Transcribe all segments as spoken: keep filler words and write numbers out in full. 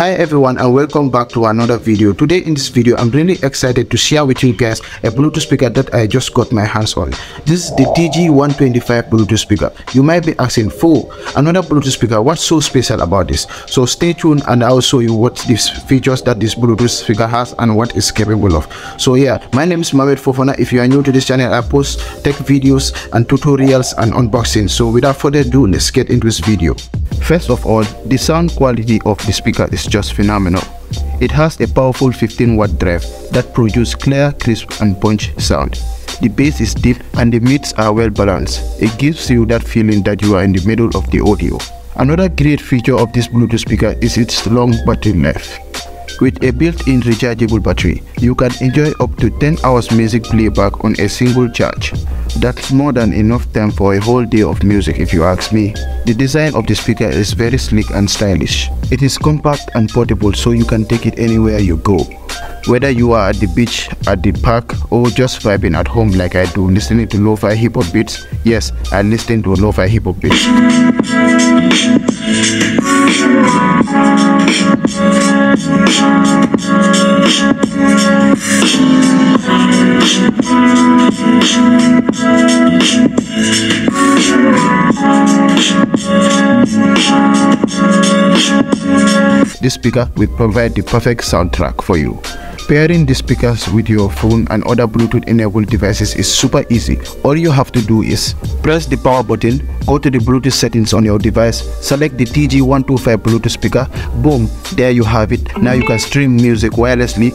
Hi everyone and welcome back to another video. Today in this video I'm really excited to share with you guys a Bluetooth speaker that I just got my hands on. This is the T G one twenty-five Bluetooth speaker. You might be asking, "Fo, another Bluetooth speaker, what's so special about this?" So stay tuned and I'll show you what these features that this Bluetooth speaker has and what it's capable of. So yeah, my name is Mohamed Fofana. If you are new to this channel, I post tech videos and tutorials and unboxing. So without further ado, let's get into this video. First of all, the sound quality of the speaker is just phenomenal. It has a powerful fifteen watt drive that produces clear, crisp and punch sound. The bass is deep and the mids are well balanced. It gives you that feeling that you are in the middle of the audio. Another great feature of this Bluetooth speaker is its long battery life. With a built-in rechargeable battery, you can enjoy up to ten hours music playback on a single charge. That's more than enough time for a whole day of music if you ask me. The design of the speaker is very sleek and stylish. It is compact and portable, so you can take it anywhere you go. Whether you are at the beach, at the park, or just vibing at home like I do, listening to lo-fi hip-hop beats. Yes, I listen to lo-fi hip-hop beats. This speaker will provide the perfect soundtrack for you. Pairing the speakers with your phone and other Bluetooth enabled devices is super easy. All you have to do is press the power button, go to the Bluetooth settings on your device, select the T G one twenty-five Bluetooth speaker, boom, there you have it. Now you can stream music wirelessly.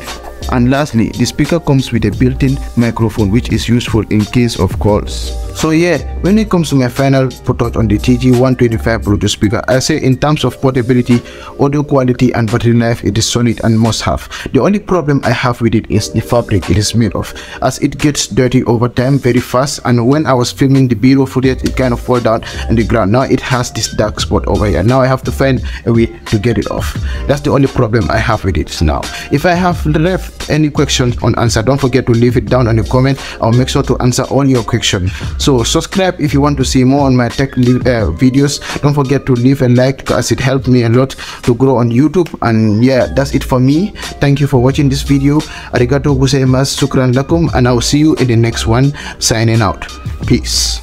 And lastly, the speaker comes with a built-in microphone, which is useful in case of calls. So yeah, when it comes to my final thought on the T G one twenty-five Bluetooth speaker, I say in terms of portability, audio quality and battery life, it is solid and must have. The only problem I have with it is the fabric it is made of, as it gets dirty over time very fast, and when I was filming the video footage it kind of fell down on the ground. Now it has this dark spot over here. Now I have to find a way to get it off. That's the only problem I have with it now. If I have left any questions unanswered, don't forget to leave it down in the comment. I'll make sure to answer all your questions. So subscribe if you want to see more on my tech uh, videos. Don't forget to leave a like because it helped me a lot to grow on YouTube. And yeah, that's it for me. Thank you for watching this video. Arigato gozaimasu, shukran lakum, and I'll see you in the next one. Signing out. Peace.